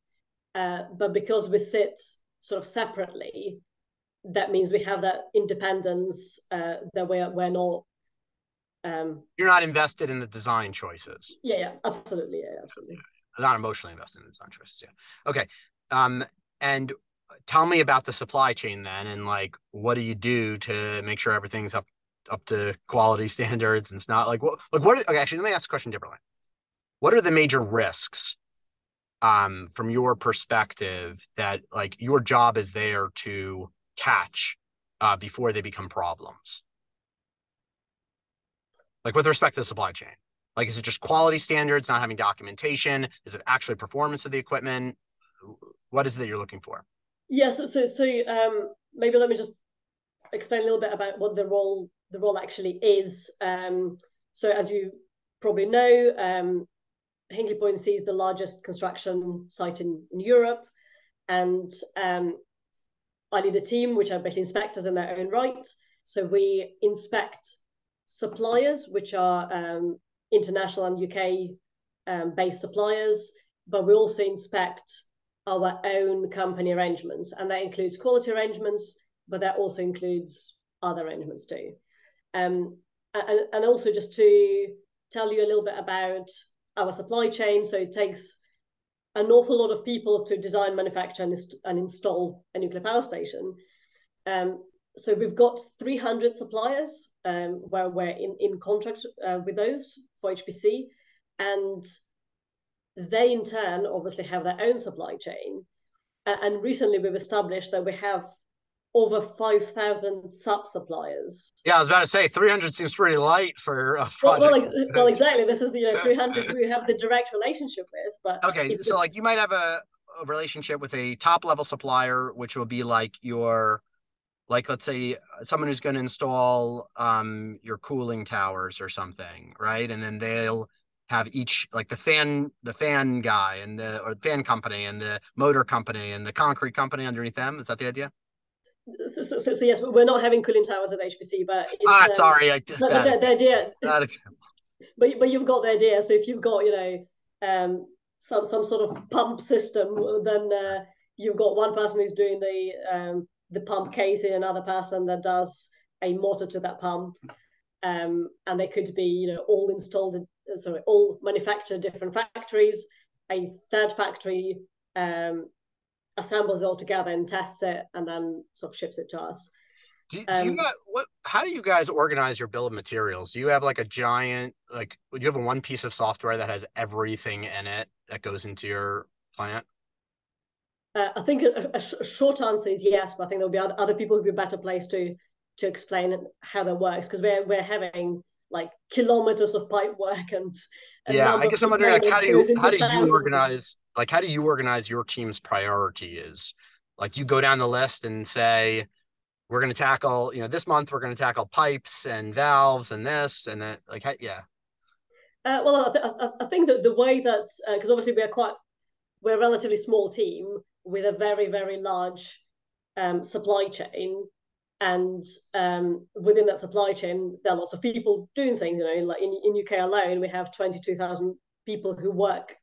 Uh, but because we sit sort of separately, that means we have that independence uh, that we're, we're not... Um, You're not invested in the design choices. Yeah, yeah, absolutely. Yeah, absolutely. Not emotionally invested in the design choices, yeah. Okay. Um, and tell me about the supply chain then, and like, what do you do to make sure everything's up up to quality standards and it's not like, what, like what are, okay, actually, let me ask the question differently. What are the major risks um, from your perspective that like your job is there to catch uh, before they become problems? Like with respect to the supply chain, like, is it just quality standards, not having documentation? Is it actually performance of the equipment? What is it that you're looking for? Yes. Yeah, so, so, so um, maybe let me just explain a little bit about what the role, the role actually is. Um, so as you probably know, um, Hinkley Point C is the largest construction site in, in Europe. And um, I lead a team, which are basically inspectors in their own right. So we inspect suppliers, which are um, international and U K um, based suppliers, but we also inspect our own company arrangements. And that includes quality arrangements, but that also includes other arrangements too. Um, and, and also just to tell you a little bit about our supply chain. So it takes an awful lot of people to design, manufacture, and, and install a nuclear power station. Um, so we've got three hundred suppliers um, where we're in, in contract uh, with those for H P C. And they, in turn, obviously have their own supply chain. Uh, and recently we've established that we have over five thousand sub-suppliers. Yeah, I was about to say, three hundred seems pretty light for a project. Well, well, well exactly. This is the, you know, three hundred we have the direct relationship with. But okay, so like you might have a, a relationship with a top-level supplier, which will be like your, like let's say someone who's going to install um, your cooling towers or something, right? And then they'll have each, like the fan, the fan guy and the or fan company and the motor company and the concrete company underneath them. Is that the idea? So, so, so, so yes, we're not having cooling towers at H P C, but it's, ah, um, sorry, I did but, that. But the idea, that example. But but you've got the idea. So if you've got you know um, some some sort of pump system, then uh, you've got one person who's doing the um, the pump casing, another person that does a motor to that pump, um, and they could be you know all installed, sorry, all manufactured different factories. A third factory Um, assembles it all together and tests it and then sort of ships it to us. Do, um, do you got, what, how do you guys organize your bill of materials? Do you have like a giant, like, do you have a one piece of software that has everything in it that goes into your plant? Uh, I think a, a, sh a short answer is yes, but I think there'll be other people who'd be better placed to to explain how that works, because we're, we're having like kilometers of pipe work and, and yeah, I guess I'm wondering like how do you how do you organize like how do you organize your team's priorities? Like do you go down the list and say we're going to tackle you know this month we're going to tackle pipes and valves and this and that, like how, yeah. Uh, well, I, th I think that the way that because uh, obviously we're quite we're a relatively small team with a very very large um, supply chain. And um, within that supply chain, there are lots of people doing things. You know, like in, in U K alone, we have twenty-two thousand people who work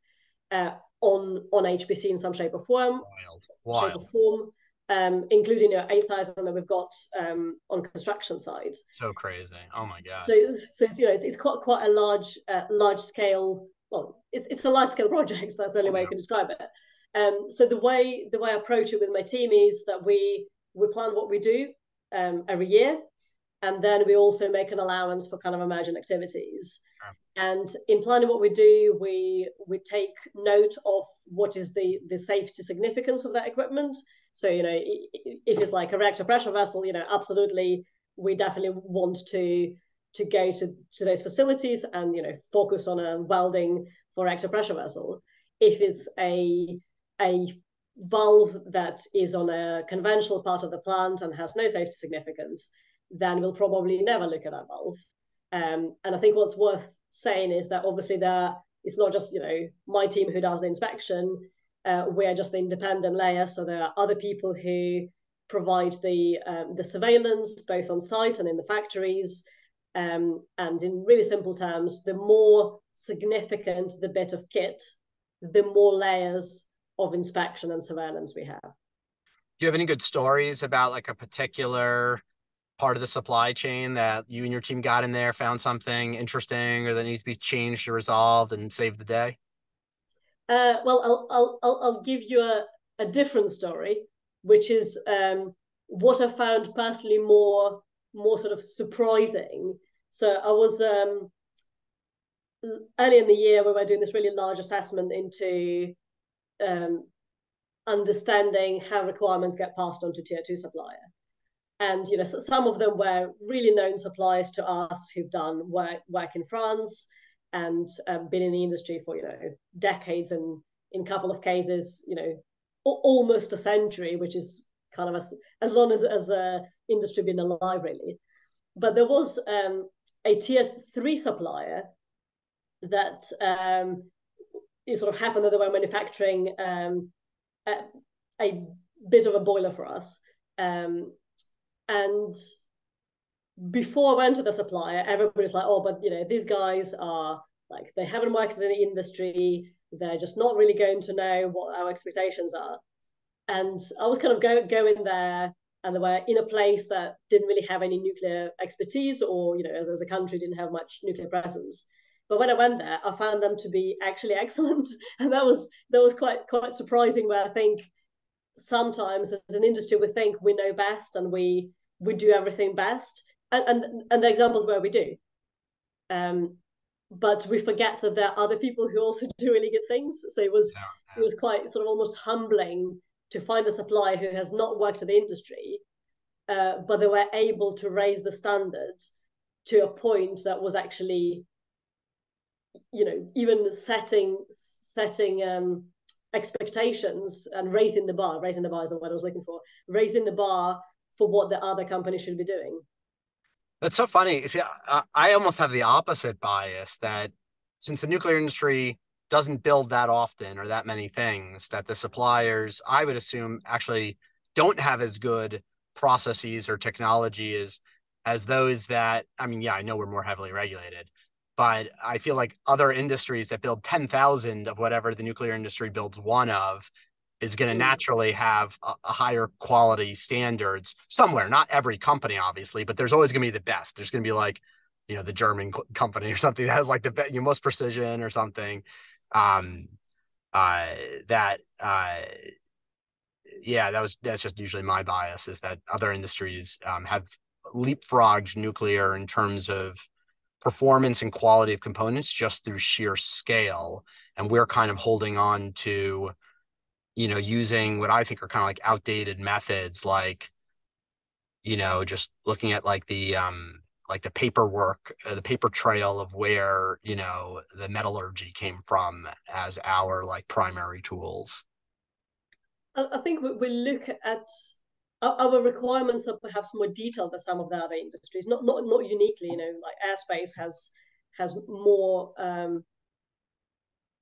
uh, on on H P C in some shape or form, Wild. Wild. Shape or form, um, including you know, eight thousand that we've got um, on construction sites. So crazy! Oh my god! So, so it's, you know, it's, it's quite quite a large uh, large scale. Well, it's it's a large scale project. So that's the only way yeah. I can describe it. Um, so the way the way I approach it with my team is that we we plan what we do um every year, and then we also make an allowance for kind of emergent activities. Sure. And in planning what we do, we we take note of what is the the safety significance of that equipment. So you know if it's like a reactor pressure vessel, you know absolutely we definitely want to to go to to those facilities and you know focus on a welding for reactor pressure vessel. If it's a a valve that is on a conventional part of the plant and has no safety significance, then we'll probably never look at that valve. Um, and I think what's worth saying is that obviously there, it's not just, you know, my team who does the inspection. Uh, we are just the independent layer. So there are other people who provide the, um, the surveillance, both on site and in the factories. Um, and in really simple terms, the more significant the bit of kit, the more layers of inspection and surveillance we have. Do you have any good stories about like a particular part of the supply chain that you and your team got in there, found something interesting or that needs to be changed or resolved and save the day? Uh, well, I'll, I'll, I'll, I'll give you a, a different story, which is um, what I found personally more more sort of surprising. So I was um, early in the year we were doing this really large assessment into um, understanding how requirements get passed on to tier two supplier. And you know, so some of them were really known suppliers to us who've done work, work in France and um, been in the industry for you know decades, and in a couple of cases, you know, almost a century, which is kind of as as long as as a industry been alive really. But there was um, a tier three supplier that um, it sort of happened that they were manufacturing um, a, a bit of a boiler for us. Um, And before I went to the supplier, everybody's like, oh, but, you know, these guys are, like, they haven't worked in the industry. They're just not really going to know what our expectations are. And I was kind of go, going there, and they were in a place that didn't really have any nuclear expertise, or, you know, as, as a country, didn't have much nuclear presence. But when I went there, I found them to be actually excellent. And that was, that was quite, quite surprising, where I think sometimes as an industry, we think we know best and we we do everything best, and and, and the examples where we do, um, but we forget that there are other people who also do really good things. So it was it was quite sort of almost humbling to find a supplier who has not worked in the industry, uh, but they were able to raise the standard to a point that was actually, you know, even setting setting. Um, expectations and raising the bar, raising the bar is the word I was looking for, raising the bar for what the other company should be doing. That's so funny. See, I, I almost have the opposite bias, that since the nuclear industry doesn't build that often or that many things, that the suppliers, I would assume, actually don't have as good processes or technology as, as those that, I mean, yeah, I know we're more heavily regulated, but I feel like other industries that build ten thousand of whatever the nuclear industry builds one of is going to naturally have a, a higher quality standards somewhere. Not every company, obviously, but there's always going to be the best. There's going to be like, you know, the German company or something that has like the you know, most precision or something. Um, uh, that, uh, yeah, that was that's just usually my bias, is that other industries um, have leapfrogged nuclear in terms of performance and quality of components just through sheer scale, and we're kind of holding on to, you know, using what I think are kind of like outdated methods, like, you know, just looking at like the um like the paperwork, uh, the paper trail of where, you know, the metallurgy came from as our like primary tools. I think we look at our requirements are perhaps more detailed than some of the other industries. Not not not uniquely, you know, like airspace has has more um,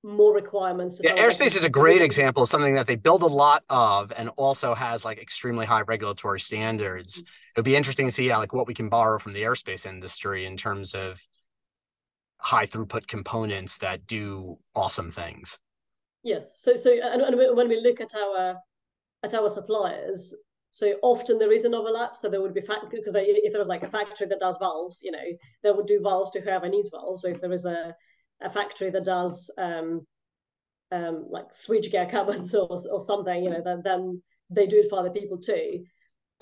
more requirements. Yeah, airspace is a great example of something that they build a lot of, and also has like extremely high regulatory standards. Mm-hmm. It would be interesting to see, yeah, like what we can borrow from the airspace industry in terms of high throughput components that do awesome things. Yes. So so and, and when we look at our at our suppliers, so often there is an overlap. So there would be factory, because if there was like a factory that does valves, you know, they would do valves to whoever needs valves. So if there is a, a factory that does um, um, like switchgear cupboards or, or something, you know, then, then they do it for other people too.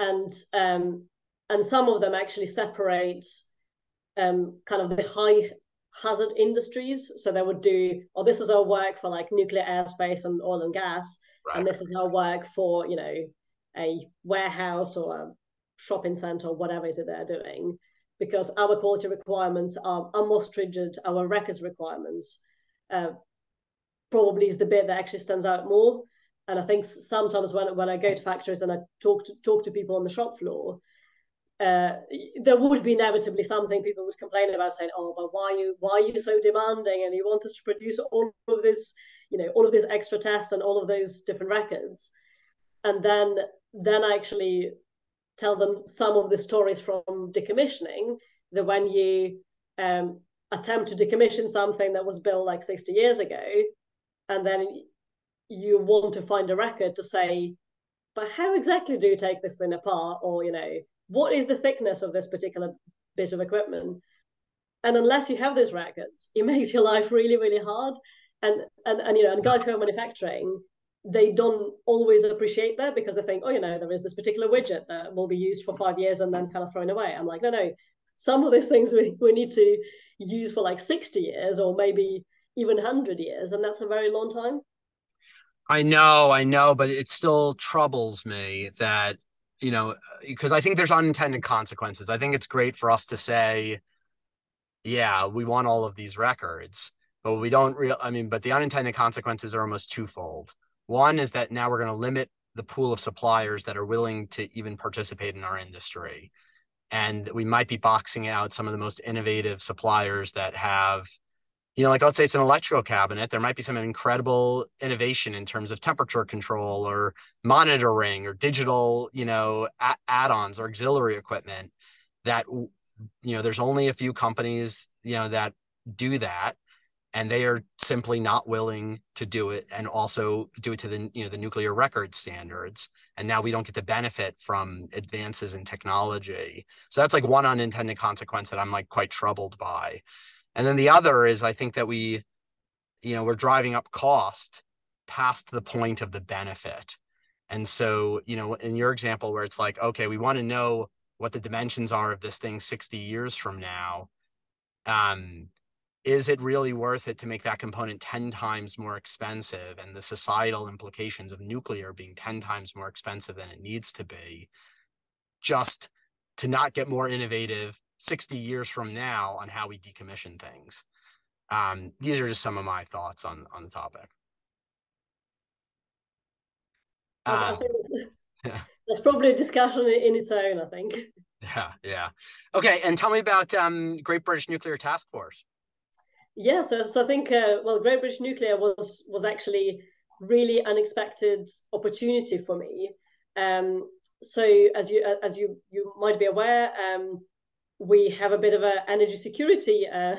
And um, and some of them actually separate um, kind of the high hazard industries. So they would do, oh, this is our work for like nuclear airspace and oil and gas, right, and this is our work for, you know, a warehouse or a shopping center, or whatever is it they're doing, because our quality requirements are, are more stringent. Our records requirements uh, probably is the bit that actually stands out more. And I think sometimes when when I go to factories and I talk to talk to people on the shop floor, uh, there would be inevitably something people would complain about, saying, "Oh, but why are you why are you so demanding? And you want us to produce all of this, you know, all of these extra tests and all of those different records." And then then I actually tell them some of the stories from decommissioning, that when you um, attempt to decommission something that was built like sixty years ago, and then you want to find a record to say, but how exactly do you take this thing apart? Or, you know, what is the thickness of this particular bit of equipment? And unless you have those records, it makes your life really, really hard. And, and, and you know, and guys who are manufacturing, they don't always appreciate that because they think, oh, you know, there is this particular widget that will be used for five years and then kind of thrown away. I'm like, no, no, some of these things we, we need to use for like sixty years or maybe even one hundred years. And that's a very long time. I know, I know, but it still troubles me that, you know, because I think there's unintended consequences. I think it's great for us to say, yeah, we want all of these records, but we don't real, I mean, but the unintended consequences are almost twofold. One is that now we're going to limit the pool of suppliers that are willing to even participate in our industry. And we might be boxing out some of the most innovative suppliers that have, you know, like let's say it's an electrical cabinet. There might be some incredible innovation in terms of temperature control or monitoring or digital, you know, add-ons or auxiliary equipment that, you know, there's only a few companies, you know, that do that. And they are simply not willing to do it, and also do it to the, you know, the nuclear record standards. And now we don't get the benefit from advances in technology. So that's like one unintended consequence that I'm like quite troubled by. And then the other is I think that we, you know, we're driving up cost past the point of the benefit. And so, you know, in your example where it's like, okay, we want to know what the dimensions are of this thing sixty years from now. Um, Is it really worth it to make that component ten times more expensive, and the societal implications of nuclear being ten times more expensive than it needs to be, just to not get more innovative sixty years from now on how we decommission things? Um, these are just some of my thoughts on, on the topic. Um, yeah. That's probably a discussion in its own, I think. Yeah, yeah. Okay, and tell me about um, Great British Nuclear Task Force. Yeah, so, so I think, uh, well, Great British Nuclear was was actually really unexpected opportunity for me. Um, so as you as you, you might be aware, um, we have a bit of an energy security uh,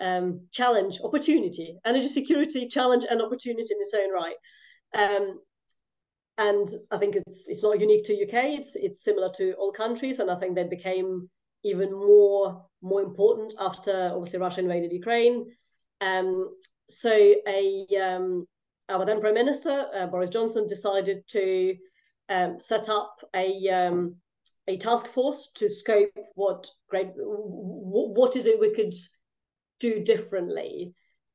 um, challenge, opportunity, energy security challenge and opportunity in its own right. Um, and I think it's it's not unique to U K, it's, it's similar to all countries, and I think they became even more, more important after obviously Russia invaded Ukraine. Um, so a, um, our then Prime Minister, uh, Boris Johnson, decided to um, set up a, um, a task force to scope what, great, what is it we could do differently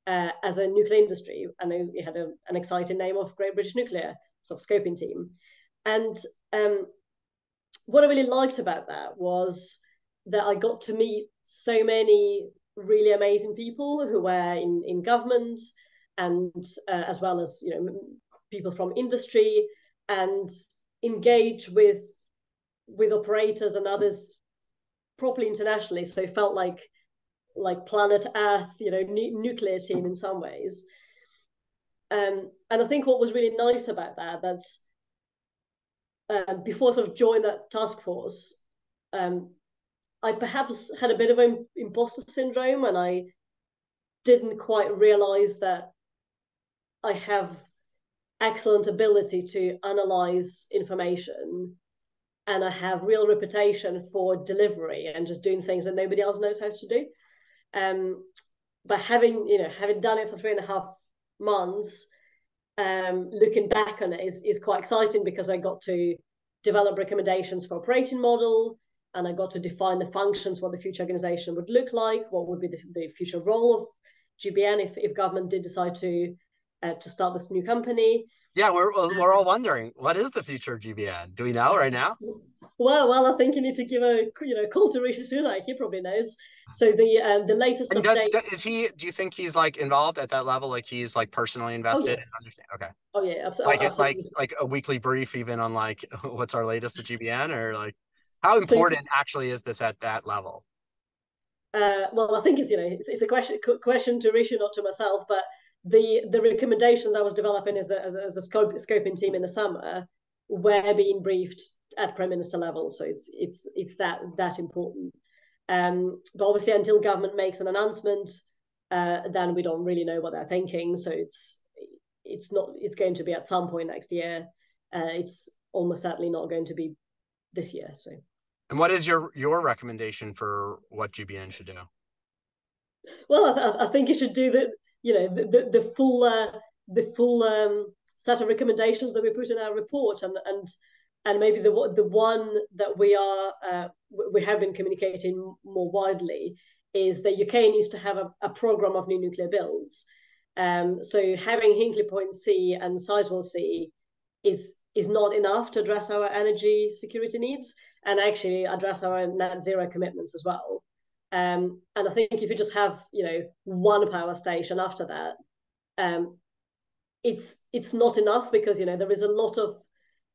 uh, as a nuclear industry. And it had a, an exciting name of Great British Nuclear, sort of scoping team. And um, what I really liked about that was that I got to meet so many really amazing people who were in, in government, and uh, as well as, you know, people from industry, and engage with with operators and others properly internationally. So it felt like like planet Earth, you know, nu nuclear team in some ways. Um, and I think what was really nice about that, that uh, before I sort of joined that task force, um, I perhaps had a bit of an imposter syndrome, and I didn't quite realize that I have excellent ability to analyze information, and I have real reputation for delivery and just doing things that nobody else knows how to do. Um, but having, you know, having done it for three and a half months, um, looking back on it is, is quite exciting, because I got to develop recommendations for operating model, and I got to define the functions, what the future organization would look like, what would be the, the future role of G B N if, if government did decide to uh, to start this new company. Yeah, we're, we're all wondering, what is the future of G B N? Do we know right now? Well, well, I think you need to give a you know call to Rishi Sunak. He probably knows. So the um, the latest and update does, is he. Do you think he's like involved at that level? Like he's like personally invested? Oh, yeah. And understand? Okay. Oh yeah, absolutely. Like, absolutely. like like a weekly brief even on like what's our latest at G B N, or like. How important so, actually is this at that level? Uh, well, I think it's you know it's, it's a question question to Rishi, not to myself. But the the recommendation that I was developing as a, as a, as a scope, scoping team in the summer were being briefed at Prime Minister level, so it's it's it's that that important. Um, but obviously, until government makes an announcement, uh, then we don't really know what they're thinking. So it's it's not it's going to be at some point next year. Uh, it's almost certainly not going to be this year. So. And what is your your recommendation for what G B N should do? Well, I, th I think it should do the you know the the, the full uh, the full um, set of recommendations that we put in our report, and and and maybe the the one that we are uh, we have been communicating more widely is that U K needs to have a, a program of new nuclear builds. Um, so having Hinkley Point C and Sizewell C is is not enough to address our energy security needs and actually address our net zero commitments as well. Um, and I think if you just have, you know, one power station after that, um, it's it's not enough, because, you know, there is a lot of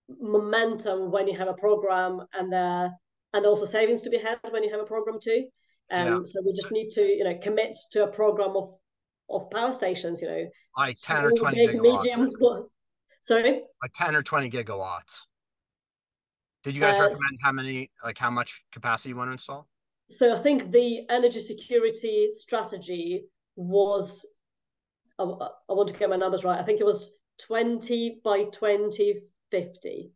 momentum when you have a program, and uh, and also savings to be had when you have a program too. Um, yeah. So we just need to, you know, commit to a program of of power stations, you know, like ten or twenty gigawatts. Medium, sorry, like ten or twenty gigawatts. Did you guys uh, recommend how many, like how much capacity you want to install? So I think the energy security strategy was, I, I want to get my numbers right, I think it was twenty by twenty fifty.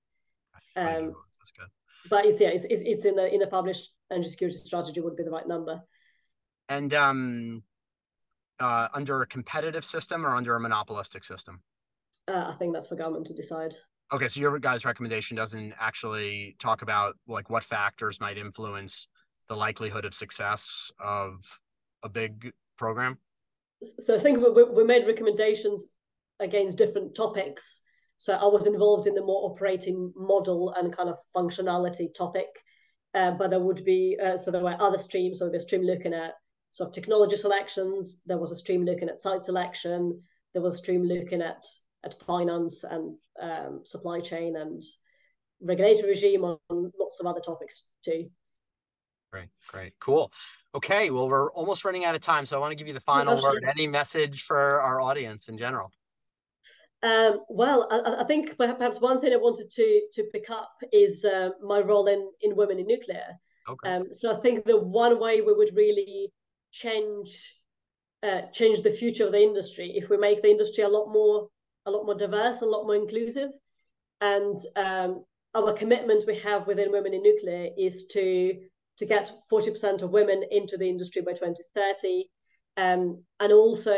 Um, That's good. But it's, yeah, it's, it's in a, in a published energy security strategy would be the right number. And um, uh, under a competitive system or under a monopolistic system? Uh, I think that's for government to decide. Okay, so your guys' recommendation doesn't actually talk about like what factors might influence the likelihood of success of a big program? So I think we, we made recommendations against different topics. So I was involved in the more operating model and kind of functionality topic, uh, but there would be, uh, so there were other streams. So there was a stream looking at sort of technology selections, there was a stream looking at site selection, there was a stream looking at, at finance and um, supply chain and regulatory regime, on lots of other topics too. Great, great, cool. Okay, well, we're almost running out of time, so I want to give you the final oh, word. Any message for our audience in general? Um, well, I, I think perhaps one thing I wanted to to pick up is uh, my role in, in Women in Nuclear. Okay. Um, so I think the one way we would really change uh, change the future of the industry if we make the industry a lot more a lot more diverse, a lot more inclusive, and um, our commitment we have within Women in Nuclear is to to get forty percent of women into the industry by twenty thirty, um, and also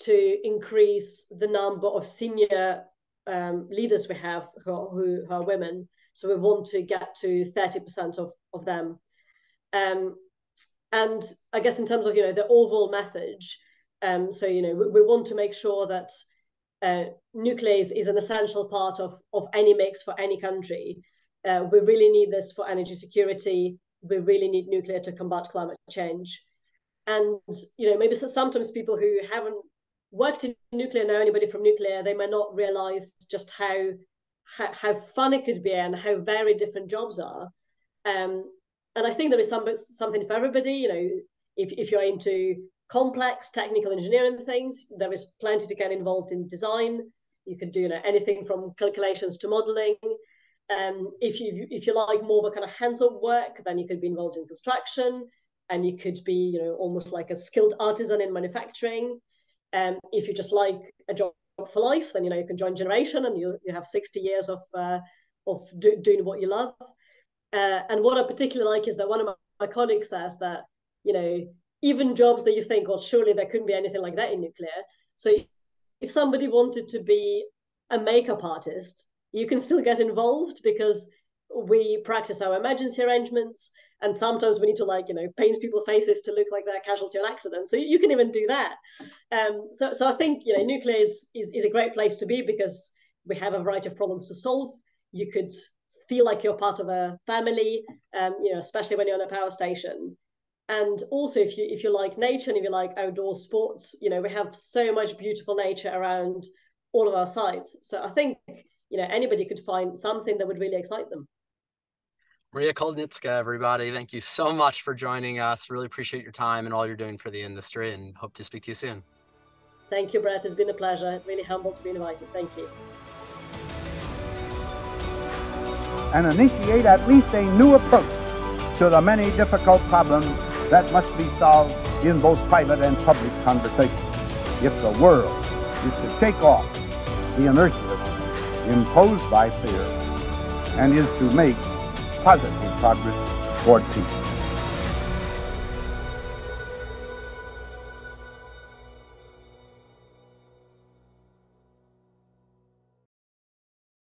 to increase the number of senior um, leaders we have who are, who are women. So we want to get to thirty percent of, of them. Um, and I guess in terms of, you know, the overall message, um, so, you know, we, we want to make sure that uh, nuclear is, is an essential part of, of any mix for any country. Uh, we really need this for energy security. We really need nuclear to combat climate change. And, you know, maybe sometimes people who haven't worked in nuclear, know anybody from nuclear, they may not realize just how, how, how fun it could be and how very different jobs are. Um, and I think there is some, something for everybody. You know, if, if you're into complex technical engineering things, there is plenty to get involved in design. You can do, you know, anything from calculations to modeling. Um, if you if you like more of a kind of hands-on work, then you could be involved in construction, and you could be, you know, almost like a skilled artisan in manufacturing. And um, if you just like a job for life, then, you know, you can join Generation, and you you have sixty years of uh, of do, doing what you love. Uh, and what I particularly like is that one of my, my colleagues says that, you know, even jobs that you think, well, surely there couldn't be anything like that in nuclear. So if somebody wanted to be a makeup artist, you can still get involved, because we practice our emergency arrangements, and sometimes we need to, like, you know, paint people's faces to look like they're a casualty on accident. So you can even do that. Um, so, so I think, you know, nuclear is, is, is a great place to be, because we have a variety of problems to solve. You could feel like you're part of a family, um, you know, especially when you're on a power station. And also, if you if you like nature and if you like outdoor sports, you know, we have so much beautiful nature around all of our sites. So I think, you know, anybody could find something that would really excite them. Maria Kolodnytska, everybody, thank you so much for joining us. Really appreciate your time and all you're doing for the industry, and hope to speak to you soon. Thank you, Brett. It's been a pleasure. Really humbled to be invited. Thank you. And initiate at least a new approach to the many difficult problems that must be solved in both private and public conversation. If the world is to shake off the inertia imposed by fear, and is to make positive progress toward peace.